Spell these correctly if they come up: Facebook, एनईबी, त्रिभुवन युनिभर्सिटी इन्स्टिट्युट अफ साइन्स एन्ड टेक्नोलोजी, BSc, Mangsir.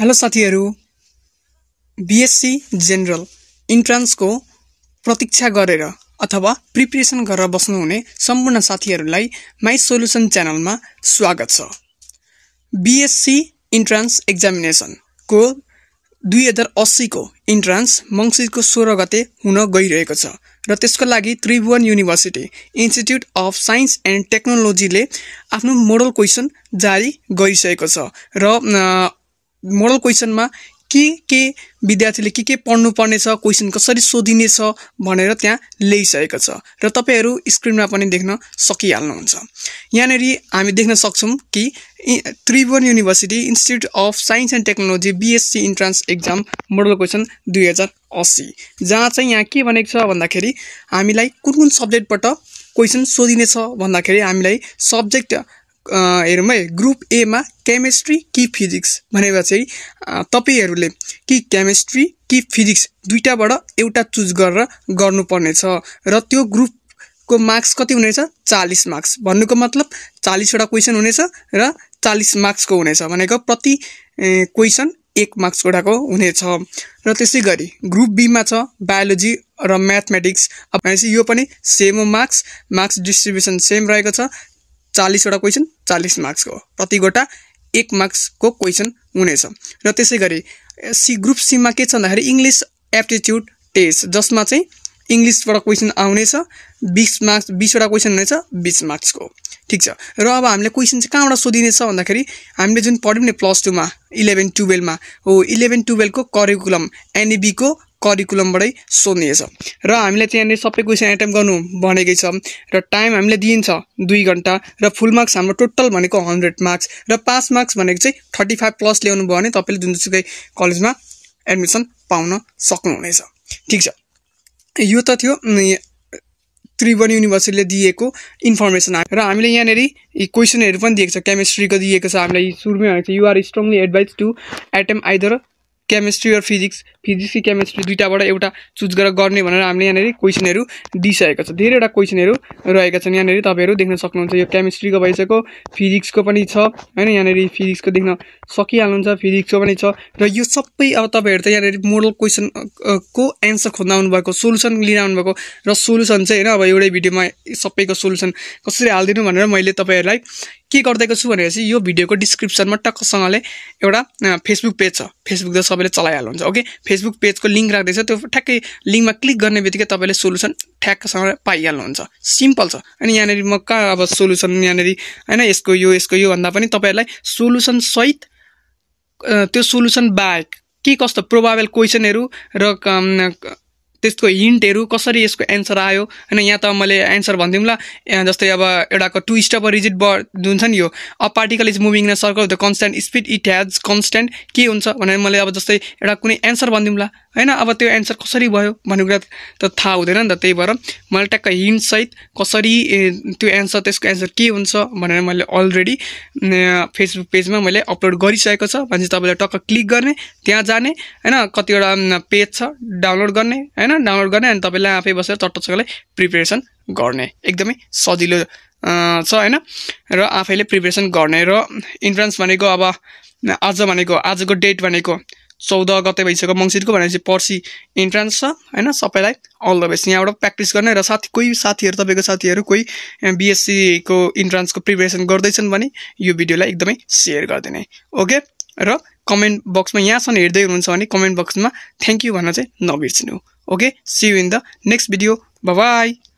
Hello साथीहरु, BSc general entrance को प्रतीक्षा गरेर अथवा प्रिपरेसन गरेर बस्नुहुने सम्पूर्ण साथीहरुलाई माई सोलुसन च्यानलमा स्वागत छ। बीएससी इन्ट्रान्स एक्जामिनेसन को 2080 को इन्ट्रान्स मंगसिरको 16 गते हुन गइरहेको छ र त्यसको लागि Tribhuvan university institute of science and टेक्नोलोजीले आफ्नो मोडल क्वेसन जारी गरिसकेको छ र मोडल क्वेसनमा के विद्यार्थीले के पढ्नु पर्ने छ, क्वेसन कसरी सोधिने छ भनेर त्यहाँ लेखिसकेको छ र तपाईहरु स्क्रिनमा पनि देख्न सकिहाल्नुहुन्छ। यहाँनेरि हामी देख्न सक्छौं कि त्रिभुवन युनिभर्सिटी इन्स्टिट्युट अफ साइन्स एन्ड टेक्नोलोजी BSc entrance exam model question 2080, जहाँ चाहिँ यहाँ के भनेको छ भन्दाखेरि हामीलाई कुन सब्जेक्टबाट क्वेसन सोधिने छ भन्दाखेरि हामीलाई सब्जेक्ट हेरौँ है, ग्रुप ए मा केमिस्ट्री कि फिजिक्स भनेपछि तपाईहरुले कि केमिस्ट्री कि फिजिक्स दुईटाबाट एउटा चुज गरेर गर्नुपर्ने छ र त्यो ग्रुप को मार्क्स कति हुनेछ 40 मार्क्स। भन्नुको मतलब 40 वटा क्वेशन हुनेछ र 40 मार्क्स को हुनेछ भनेको प्रति क्वेशन 1 मार्क्स वटाको हुनेछ। र त्यसैगरी ग्रुप बी मा छ बायोलोजी र म्याथमेटिक्स, भनेपछि यो पनि सेम मार्क्स डिस्ट्रिब्युसन सेम रहेको छ, 40 वटा क्वेशन 40 मार्क्स को, प्रति गोटा 1 मार्क्स को क्वेशन हुनेछ। र त्यसैगरी सी ग्रुप सी मा के छ भन्दाखेरि इंग्लिश एप्टिट्युड टेस्ट, जसमा चाहिँ इंग्लिश बाट क्वेशन आउनेछ 20 मार्क्स, 20 वटा क्वेशन हुनेछ 20 मार्क्स को, ठीक छ। र अब हामीले क्वेशन चाहिँ कहाँबाट सोधिनेछ भन्दाखेरि हामीले जुन पढ्यौं नि प्लस 2 मा 11 12 मा, हो 11 12 को करिकुलम एनईबी को करिकुलमबाटै सोध्नेछ र हामीले त्यहाँ सबै क्वेशन एटेम्प्ट गर्नु भनेकै छ र टाइम हामीले दिइन्छ 2 घण्टा र फुल मार्क्स हाम्रो टोटल भनेको 100 मार्क्स र 5 मार्क्स भनेको चाहिँ 35 प्लस ल्याउनु भयो भने तपाईले जुनसुकै कलेजमा एडमिसन पाउन सक्नुहुनेछ, ठीक छ। यो त थियो त्रिभुवन युनिभर्सिटीले दिएको इन्फर्मेसन। र हामीले यहाँ नेरी क्वेशनहरु पनि दिएको छ, केमिस्ट्रीको दिएको छ हामीलाई सुरुमै भनेको छ you are strongly advised to attempt either chemistry और फिजिक्स, फिजिक्स की केमिस्ट्री दुईटाबाट एउटा चुज गरेर गर्ने भनेर हामीले यहाँ नेरी क्वेशनहरु दिइसकेको छ। धेरैवटा क्वेशनहरु रहेका छन् यहाँ नेरी तपाईहरु देख्न सक्नुहुन्छ। यो केमिस्ट्री को भइसको, फिजिक्स को पनि छ हैन, यहाँ नेरी फिजिक्स को देख्न सकिहाल्नुहुन्छ, फिजिक्स को पनि छ र यो सबै अब तपाईहरु त यहाँ नेरी मोडल क्वेशन को आन्सर खोज्न आउनु भएको, सोलुसन लिन आउनु भएको र सोलुसन चाहिँ हैन अब एउटै भिडियोमा सबैको सोलुसन कसरी हाल्दिनु भनेर मैले तपाईहरुलाई के गर्दैको छु भनेपछि यो भिडियोको डिस्क्रिप्सनमा टक्कसँगले एउटा फेसबुक पेज छ, फेसबुक त सबैले चलाइहाल्नुहुन्छ, ओके। फेसबुक पेजको लिंक राख्दै छ, त्यो ठ्याक्कै लिंकमा क्लिक गर्नेबित्तिकै तपाईले सोलुसन ठ्याक्कसँगले पाइहाल्नुहुन्छ, सिम्पल छ। अनि यहाँ नेरी म का अब सोलुसन यहाँ नेरी हैन यसको यो भन्दा पनि तपाईहरुलाई सोलुसन सहित त्यो सोलुसन बाहेक के कस्तो प्रोबेबल क्वेशनहरु र त्यसको हिन्टहरु कसरी यसको आन्सर आयो हैन, यहाँ त मैले आन्सर भन्दिउँला। जस्तै अब एउटाको टु स्टप रिजिड बर्ड जुन छ नि, यो a particle is moving in a circle with constant speed, it has constant के हुन्छ भनेर मैले अब जस्तै एउटा कुनै आन्सर भन्दिउँला हैन, अब त्यो आन्सर कसरी भयो भन्ने कुरा त थाहा हुँदैन नि त, त्यही भएर मैले टक्कै हिन्ट सहित कसरी त्यो आन्सर त्यसको आन्सर के हुन्छ भनेर मैले अलरेडी फेसबुक पेजमा मैले अपलोड गरिसकेको छ। भने तपाईले टक्क क्लिक गर्ने, त्यहाँ जाने हैन, कतिवटा पेज छ डाउनलोड गर्ने हैन, डाउनलोड गर्ने अनि तपाईले आफै बसेर चट्टसँगले प्रिपरेसन गर्ने, एकदमै सजिलो छ हैन, र आफैले प्रिपरेसन गर्ने। र इन्ट्रान्स भनेको अब आजको डेट भनेको 14 गते भइसक्यो मंगसिरको, भनेपछि पर्सी इन्ट्रान्स छ हैन। सबैलाई अल द बेस्ट यहाँबाट प्र्याक्टिस गर्ने र साथीहरु तपाईको साथीहरु कोही बीएससी को इन्ट्रान्स को प्रिपरेसन गर्दैछन् भने यो भिडियोलाई एकदमै शेयर गर्दिने, ओके। र कमेन्ट बक्समा यहाँसम्म हेर्दै हुनुहुन्छ भने कमेन्ट बक्समा थ्यांक यू भन्न चाहिँ नबिर्सिनु, okay. See you in the next video, bye by.